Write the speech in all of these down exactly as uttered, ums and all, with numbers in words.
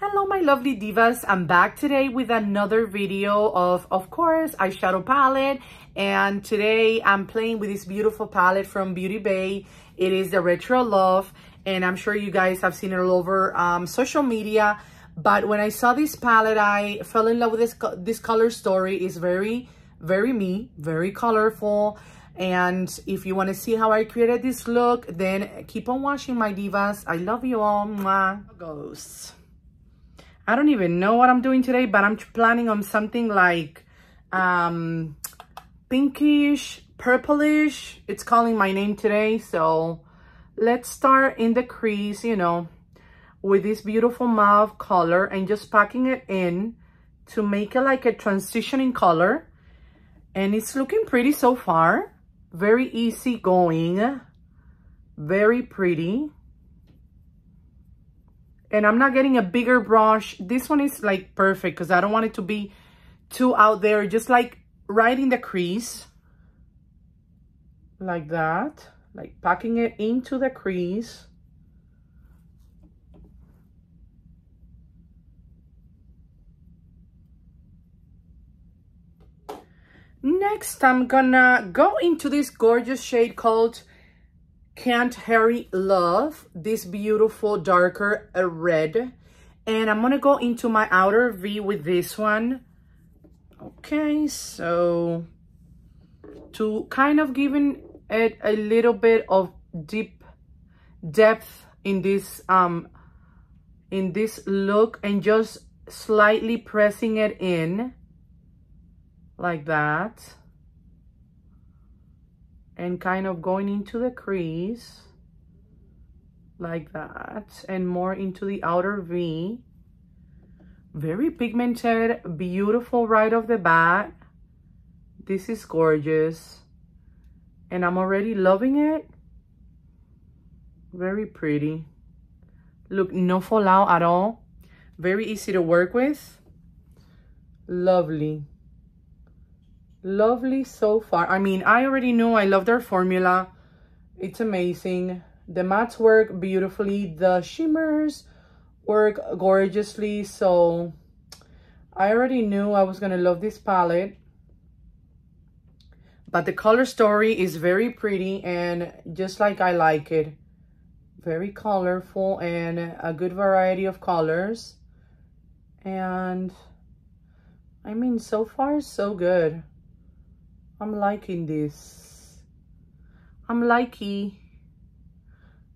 Hello my lovely divas, I'm back today with another video of of course eyeshadow palette, and today I'm playing with this beautiful palette from Beauty Bay. It is the Retro Love, and I'm sure you guys have seen it all over um, social media, but when I saw this palette I fell in love with this co this color story. It's very very me, very colorful, and if you want to see how I created this look, then keep on watching my divas. I love you all. Mwah. Ghosts. I don't even know what I'm doing today, but I'm planning on something like um, pinkish, purplish. It's calling my name today. So let's start in the crease, you know, with this beautiful mauve color and just packing it in to make it like a transitioning color. And it's looking pretty so far. Very easy going, very pretty. And I'm not getting a bigger brush. This one is like perfect because I don't want it to be too out there. Just like right in the crease. Like that. Like packing it into the crease. Next, I'm gonna go into this gorgeous shade called Can't Hurry Love, this beautiful darker uh, red, and I'm gonna go into my outer V with this one. Okay, so to kind of giving it a little bit of deep depth in this um in this look, and just slightly pressing it in like that. And kind of going into the crease like that, and more into the outer V. Very pigmented, beautiful right off the bat. This is gorgeous. And I'm already loving it. Very pretty. Look, no fallout at all. Very easy to work with. Lovely. Lovely so far. I mean, I already knew I love their formula. It's amazing. The mattes work beautifully. The shimmers work gorgeously. So I already knew I was going to love this palette. But the color story is very pretty and just like I like it. Very colorful and a good variety of colors. And I mean, so far so good. I'm liking this. I'm likey.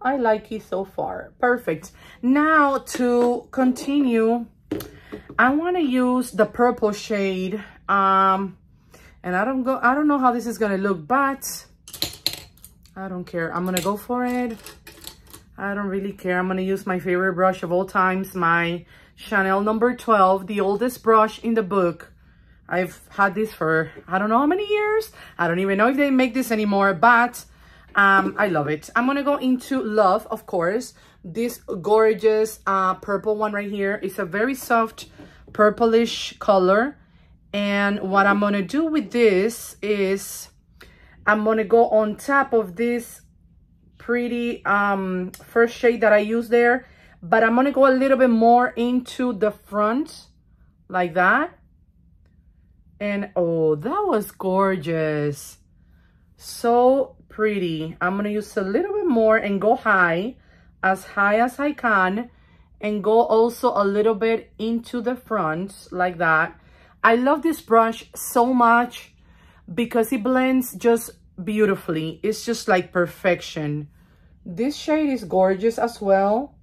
I likey so far. Perfect. Now to continue, I want to use the purple shade. Um, and I don't go. I don't know how this is gonna look, but I don't care. I'm gonna go for it. I don't really care. I'm gonna use my favorite brush of all times, my Chanel number twelve, the oldest brush in the book. I've had this for I don't know how many years. I don't even know if they make this anymore, but um, I love it. I'm going to go into Love, of course. This gorgeous uh, purple one right here is a very soft purplish color. And what I'm going to do with this is I'm going to go on top of this pretty um, first shade that I used there. But I'm going to go a little bit more into the front like that. And oh, that was gorgeous. So pretty. I'm going to use a little bit more and go high, as high as I can. And go also a little bit into the front like that. I love this brush so much because it blends just beautifully. It's just like perfection. This shade is gorgeous as well.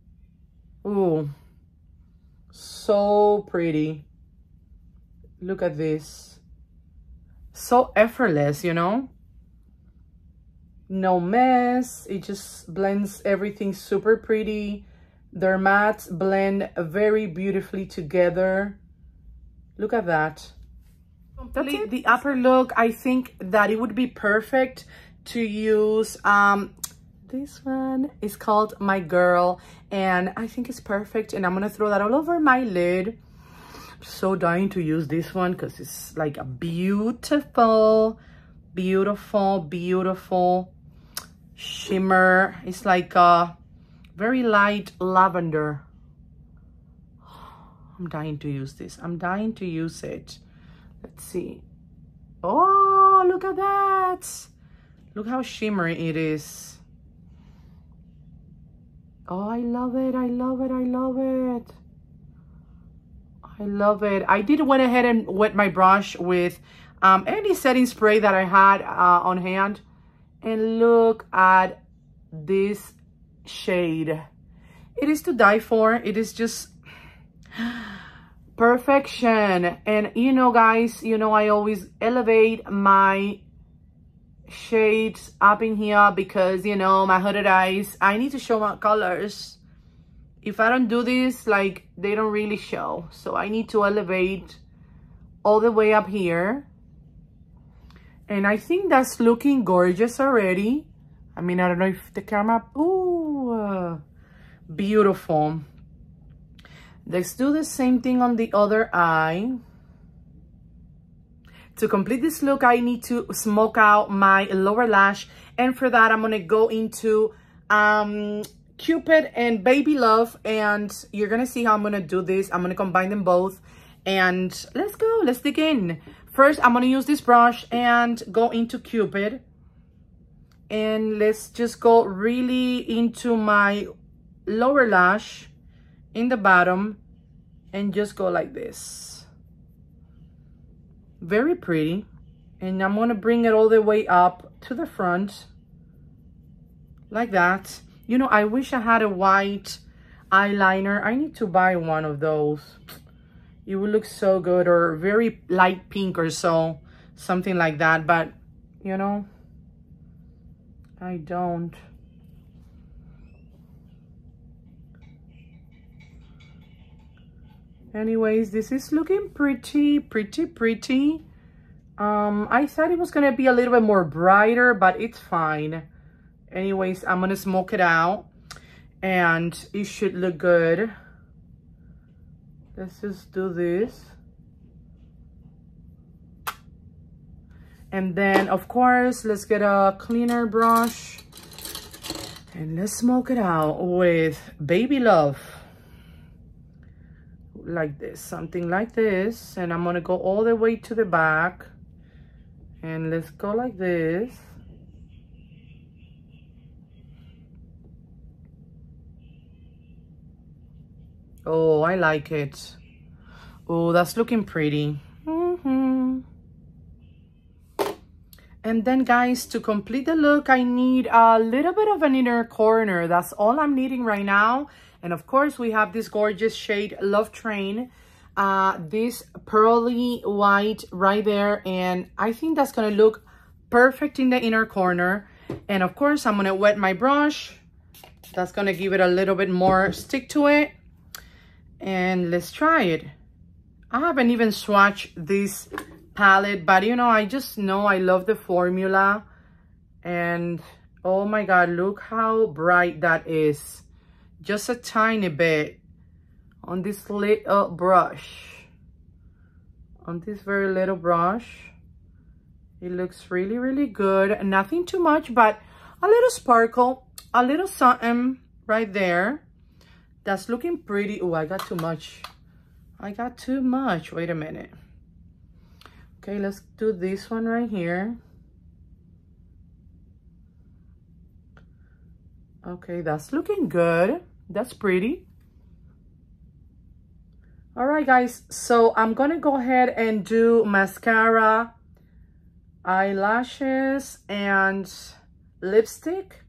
Ooh, so pretty. Look at this. So effortless, you know? No mess. It just blends everything super pretty. Their mattes blend very beautifully together. Look at that. Complete the upper look. I think that it would be perfect to use um, this one. It's called My Girl. And I think it's perfect. And I'm going to throw that all over my lid. So dying to use this one because it's like a beautiful beautiful beautiful shimmer. It's like a very light lavender. I'm dying to use this. I'm dying to use it. Let's see. Oh, look at that. Look how shimmery it is. Oh, I love it. I love it. I love it. I love it. I did went ahead and wet my brush with um, any setting spray that I had uh, on hand. And look at this shade. It is to die for. It is just perfection. And you know, guys, you know, I always elevate my shades up in here because, you know, my hooded eyes, I need to show my colors. If I don't do this, like, they don't really show. So I need to elevate all the way up here. And I think that's looking gorgeous already. I mean, I don't know if the camera... Ooh, uh, beautiful. Let's do the same thing on the other eye. To complete this look, I need to smoke out my lower lash. And for that, I'm going to go into... um. Cupid and Baby Love, and you're gonna see how I'm gonna do this. I'm gonna combine them both, and let's go, let's dig in. First, I'm gonna use this brush and go into Cupid, and let's just go really into my lower lash in the bottom and just go like this. Very pretty. And I'm gonna bring it all the way up to the front like that. You know, I wish I had a white eyeliner. I need to buy one of those. It would look so good, or very light pink or so, something like that. But, you know, I don't. Anyways, this is looking pretty, pretty, pretty. Um, I thought it was going to be a little bit more brighter, but it's fine. Anyways, I'm gonna smoke it out and it should look good. Let's just do this. And then, of course, let's get a cleaner brush and let's smoke it out with Baby Love. Like this, something like this. And I'm gonna go all the way to the back and let's go like this. Oh, I like it. Oh, that's looking pretty. Mm-hmm. And then, guys, to complete the look, I need a little bit of an inner corner. That's all I'm needing right now. And, of course, we have this gorgeous shade, Love Train. Uh, this pearly white right there. And I think that's going to look perfect in the inner corner. And, of course, I'm going to wet my brush. That's going to give it a little bit more stick to it. And let's try it. I haven't even swatched this palette, but you know, I just know I love the formula. And oh my God, look how bright that is. Just a tiny bit on this little brush. On this very little brush. It looks really, really good. Nothing too much, but a little sparkle, a little something right there. That's looking pretty. Oh, I got too much. I got too much. Wait a minute. Okay, let's do this one right here. Okay, that's looking good. That's pretty. All right, guys. So I'm going to go ahead and do mascara, eyelashes, and lipstick.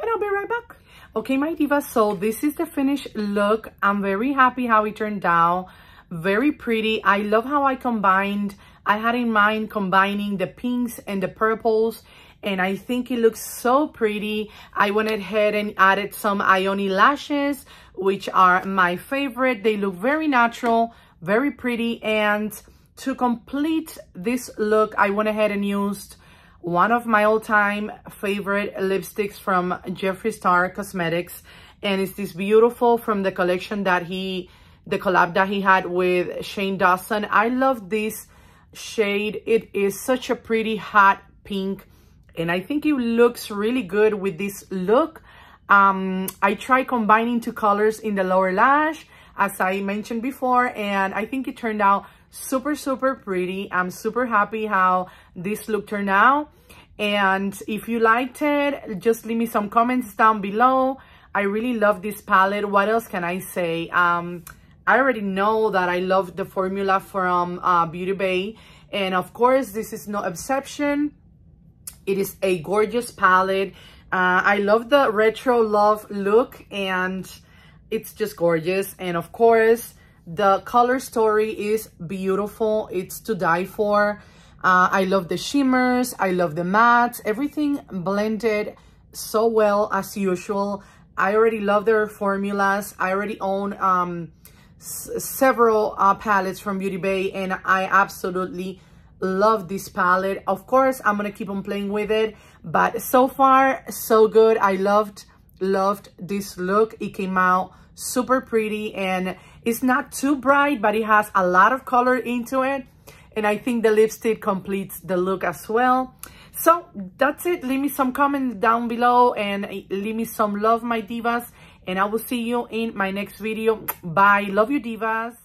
And I'll be right back. Okay, my diva, so this is the finished look. I'm very happy how it turned out. Very pretty. I love how I combined. I had in mind combining the pinks and the purples. And I think it looks so pretty. I went ahead and added some Ioni lashes, which are my favorite. They look very natural, very pretty. And to complete this look, I went ahead and used one of my all-time favorite lipsticks from Jeffree Star Cosmetics, and it's this beautiful from the collection that he, the collab that he had with Shane Dawson. I love this shade. It is such a pretty hot pink, and I think it looks really good with this look. Um, I tried combining two colors in the lower lash. as I mentioned before, and I think it turned out super, super pretty. I'm super happy how this look turned out. And if you liked it, just leave me some comments down below. I really love this palette. What else can I say? Um, I already know that I love the formula from uh, Beauty Bay. And of course, this is no exception. It is a gorgeous palette. Uh, I love the retro love look, and it's just gorgeous. And of course, the color story is beautiful. It's to die for. Uh, I love the shimmers. I love the mattes. Everything blended so well as usual. I already love their formulas. I already own um, s several uh, palettes from Beauty Bay, and I absolutely love this palette. Of course, I'm gonna keep on playing with it, but so far, so good. I loved, loved this look. It came out super pretty, and it's not too bright, but it has a lot of color into it. And I think the lipstick completes the look as well. So that's it. Leave me some comments down below and leave me some love, my divas. And I will see you in my next video. Bye. Love you, divas.